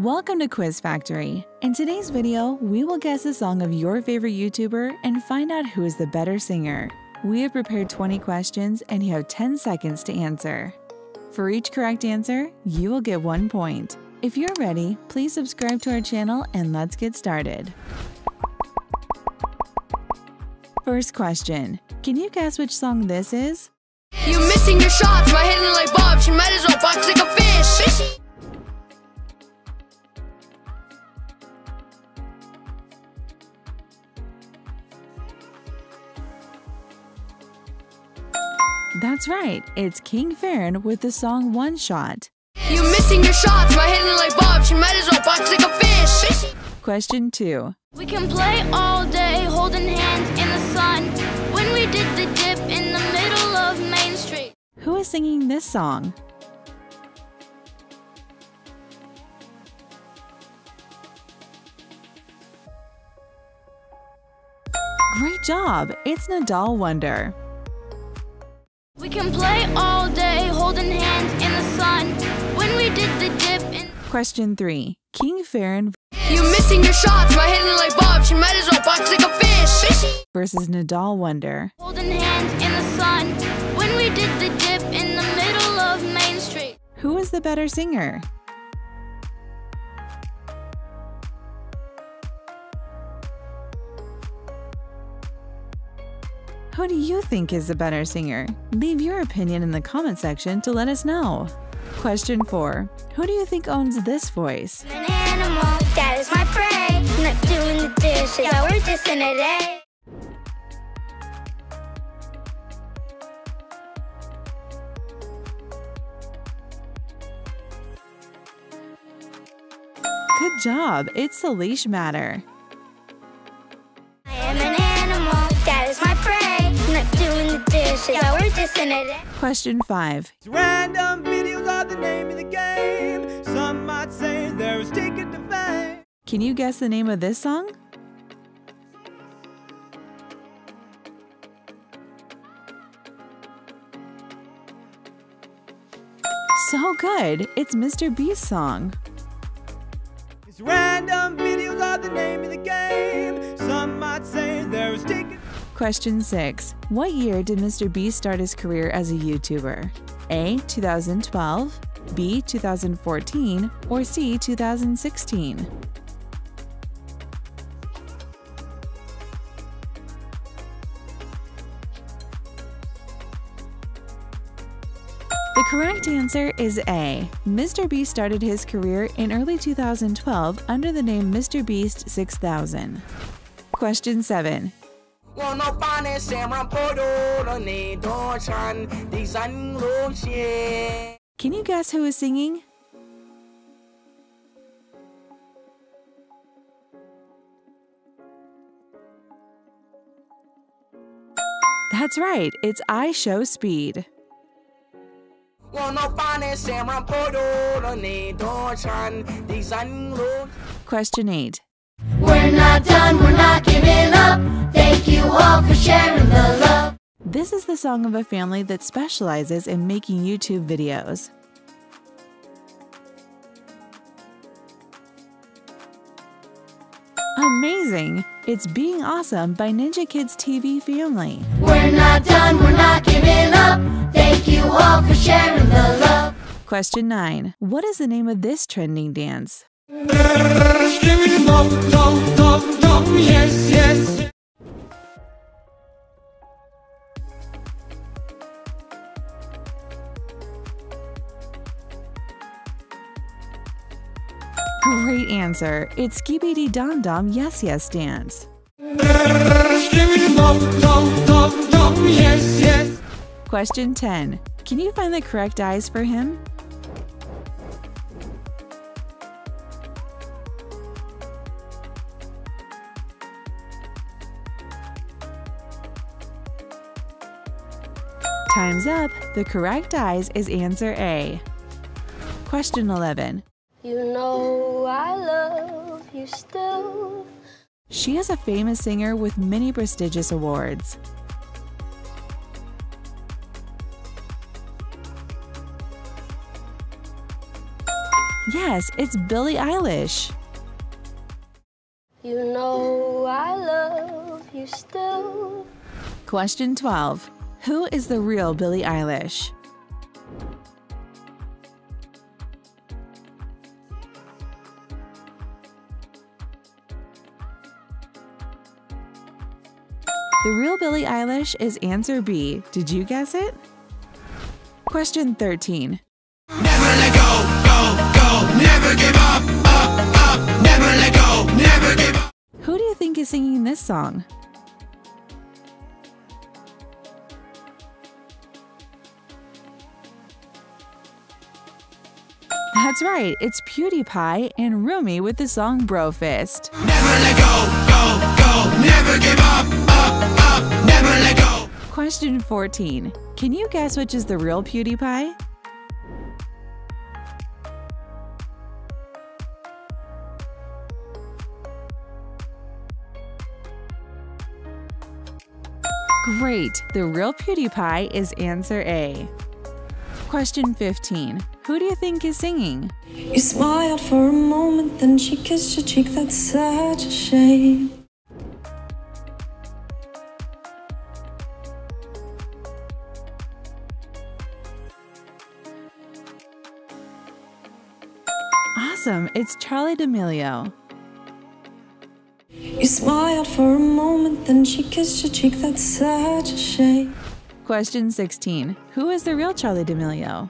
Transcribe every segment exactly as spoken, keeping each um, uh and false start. Welcome to Quiz Factory. In today's video, we will guess a song of your favorite YouTuber and find out who is the better singer. We have prepared twenty questions and you have ten seconds to answer. For each correct answer, you will get one point. If you're ready, please subscribe to our channel and let's get started. First question. Can you guess which song this is? You missing your shots, right hitting like Bob, she might as well box like a fish. Fishy. That's right, it's King Farron with the song One Shot. You missing your shots, right hitting like Bob, she might as well box like a fish. Fishy. Question two. We can play all day, holding hands in the sun, when we did the dip in the middle of Main Street. Who is singing this song? Great job, it's Nadal Wonder. We can play all day, holding hands in the sun, when we did the dip in... Question three. King Farron... You missing your shots, right hitting like Bob, she might as well box like a fish. Fishy. Versus Nadal Wonder. Holding hands in the sun, when we did the dip in the middle of Main Street. Who is the better singer? Who do you think is the better singer? Leave your opinion in the comment section to let us know. Question four. Who do you think owns this voice? An animal, that is my prey. Not doing the dishes, yeah, we're just in a day. Good job, it's Salish Matter. I am an animal, that is my prey. Question five. Random videos are the name of the game. Some might say there is ticket to fame. Can you guess the name of this song? So good. It's Mister Beast's song. It's random videos are the name of the game. Some might say there is ticket. Question six. What year did Mister Beast start his career as a YouTuber? A. two thousand twelve, B. two thousand fourteen, or C. two thousand sixteen? The correct answer is A. Mister Beast started his career in early two thousand twelve under the name Mister Beast six thousand. Question seven. Can you guess who is singing? That's right, it's iShowSpeed. Question eight. We're not done, we're not giving up. Thank you all for sharing the love. This is the song of a family that specializes in making YouTube videos. Amazing! It's Being Awesome by Ninja Kidz T V Family. We're not done, we're not giving up. Thank you all for sharing the love. Question nine. What is the name of this trending dance? Skibidi Dom Dom Dom Dom Yes Yes. Great answer. It's Skibidi Dom Dom Yes Yes Dance. Skibidi Dom Dom Dom Dom Yes Yes. Question ten. Can you find the correct eyes for him? Time's up. The correct eyes is answer A. Question eleven. You know I love you still. She is a famous singer with many prestigious awards. Yes, it's Billie Eilish. You know I love you still. Question twelve. Who is the real Billie Eilish? The real Billie Eilish is answer B. Did you guess it? Question thirteen. Never let go, go, go, never give up, up, up, never let go, never give up. Who do you think is singing this song? That's right, it's PewDiePie and Rumi with the song Bro Fist. Never let go, go, go, never give up, up, up, never let go. Question fourteen. Can you guess which is the real PewDiePie? Great, the real PewDiePie is answer A. Question fifteen. Who do you think is singing? You smiled for a moment, then she kissed your cheek, that's such a shame. Awesome, it's Charli D'Amelio. You smiled for a moment, then she kissed your cheek, that's such a shame. Question sixteen. Who is the real Charli D'Amelio?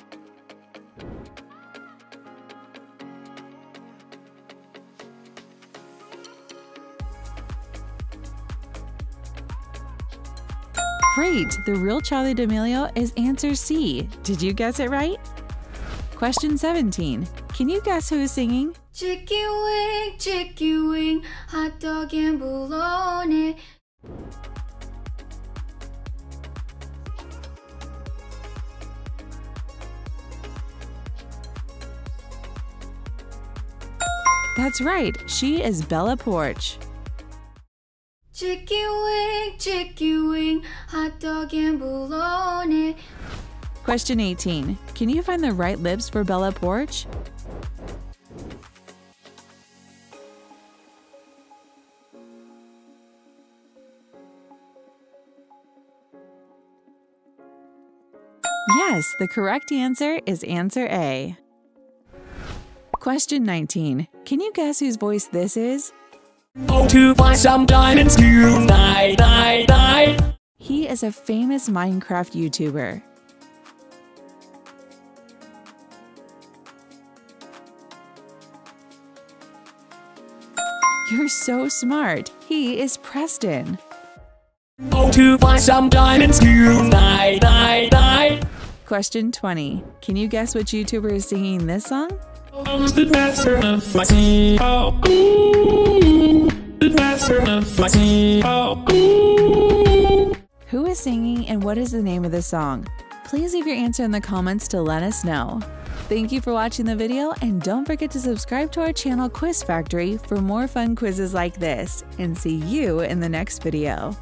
Great! The real Charli D'Amelio is answer C. Did you guess it right? Question seventeen. Can you guess who is singing? Chicky wing, chicky wing, hot dog and bologna. That's right, she is Bella Poarch. Chicky wing, chicky wing, hot dog and bologna. Question eighteen. Can you find the right lips for Bella Poarch? Yes, the correct answer is answer A. Question nineteen. Can you guess whose voice this is? Oh, to buy some diamonds tonight, night, night. He is a famous Minecraft YouTuber. You're so smart. He is Preston. Oh, to buy some diamonds tonight, night, night. Question twenty. Can you guess which YouTuber is singing this song? The master of my sea, oh, the master of my sea, oh. Who is singing and what is the name of the song? Please leave your answer in the comments to let us know. Thank you for watching the video, and don't forget to subscribe to our channel Quiz Factory for more fun quizzes like this, and see you in the next video.